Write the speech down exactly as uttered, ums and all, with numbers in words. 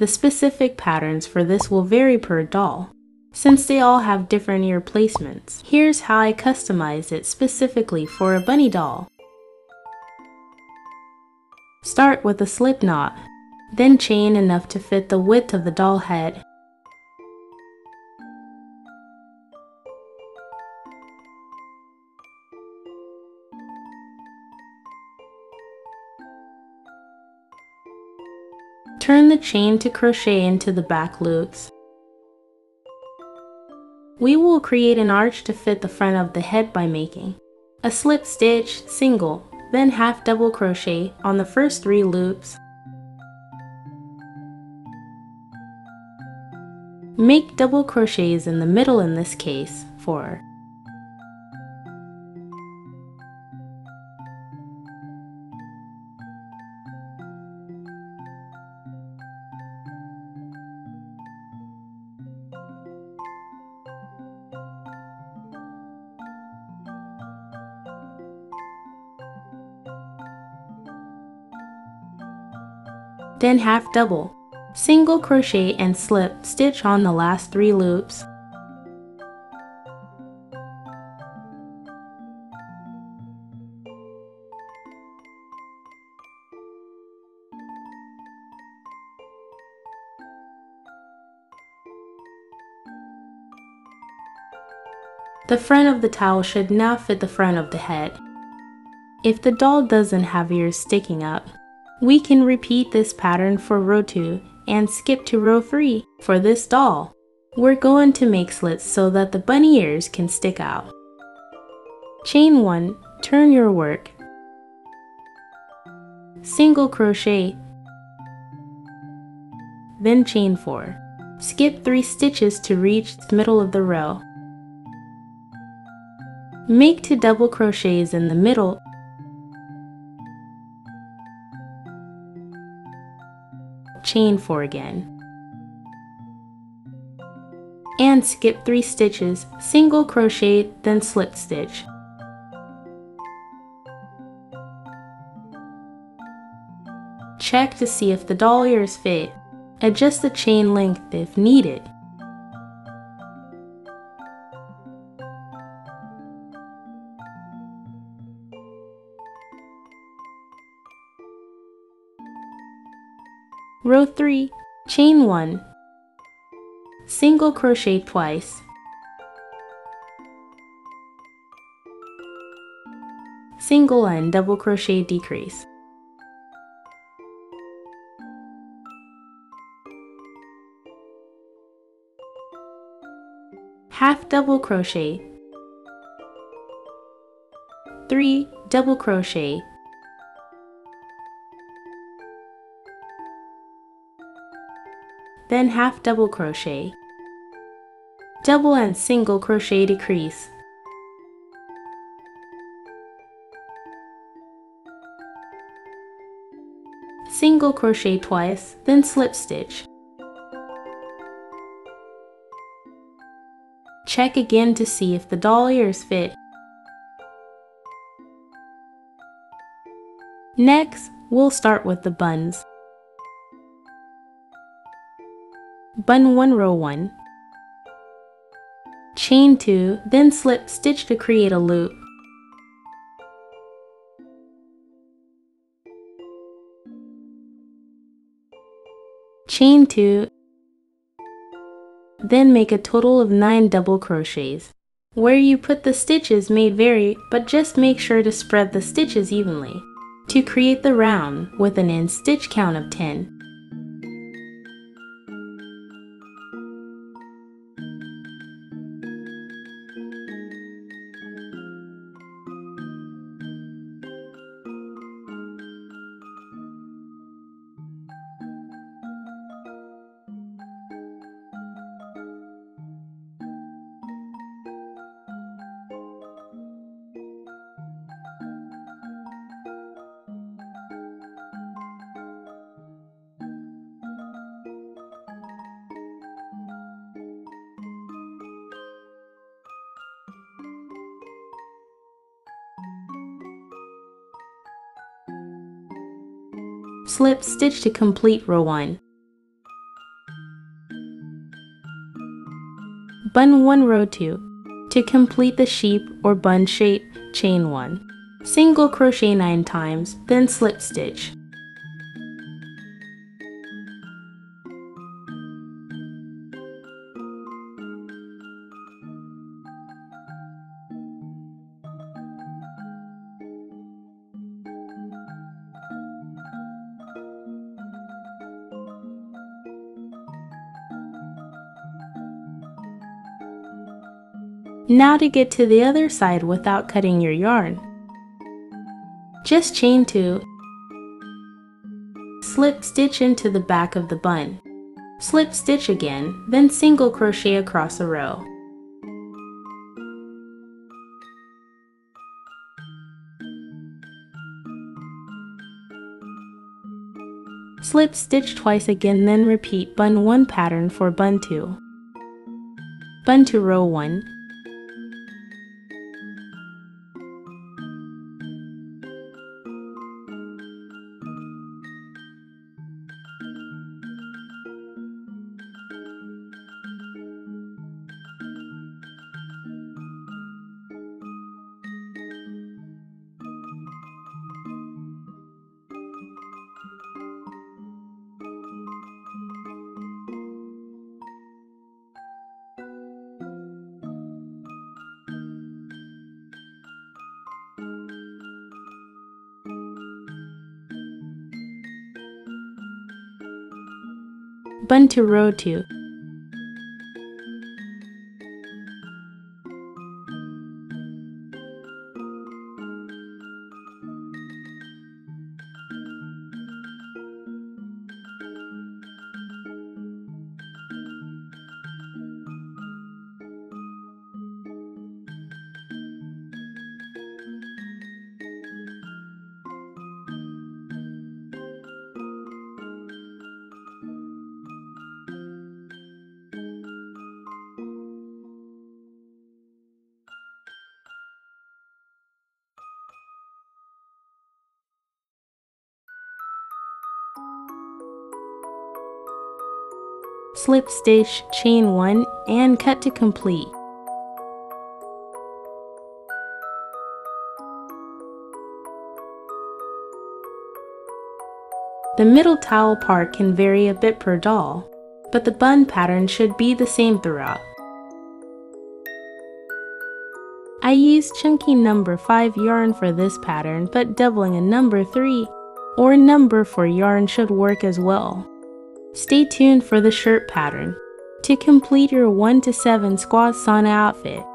The specific patterns for this will vary per doll, since they all have different ear placements. Here's how I customized it specifically for a bunny doll. Start with a slip knot, then chain enough to fit the width of the doll head. Turn the chain to crochet into the back loops. We will create an arch to fit the front of the head by making a slip stitch, single, then half double crochet on the first three loops. Make double crochets in the middle in this case for then half double, single crochet and slip stitch on the last three loops. The front of the towel should now fit the front of the head. If the doll doesn't have ears sticking up, we can repeat this pattern for row two and skip to row three. For this doll, we're going to make slits so that the bunny ears can stick out. Chain one, turn your work, single crochet, then chain four. Skip three stitches to reach the middle of the row. Make two double crochets in the middle. Chain four again, and skip three stitches, single crochet, then slip stitch. Check to see if the doll ears fit. Adjust the chain length if needed. Row three, chain one, single crochet twice, single and double crochet decrease, half double crochet, three double crochet, then half double crochet, double and single crochet decrease. Single crochet twice, then slip stitch. Check again to see if the doll ears fit. Next, we'll start with the buns. Bun one, row one, chain two, then slip stitch to create a loop. Chain two, then make a total of nine double crochets. Where you put the stitches may vary, but just make sure to spread the stitches evenly to create the round with an end stitch count of ten. Slip stitch to complete row one. bun one row two. To complete the sheep or bun shape, chain one. Single crochet nine times, then slip stitch. Now to get to the other side without cutting your yarn. Just chain two, slip stitch into the back of the bun. Slip stitch again, then single crochet across a row. Slip stitch twice again, then repeat bun one pattern for bun two. Bun two row one. Bun two row two. Slip stitch, chain one, and cut to complete. The middle towel part can vary a bit per doll, but the bun pattern should be the same throughout. I used chunky number five yarn for this pattern, but doubling a number three or number for yarn should work as well. Stay tuned for the shirt pattern to complete your one to seven squad sauna outfit.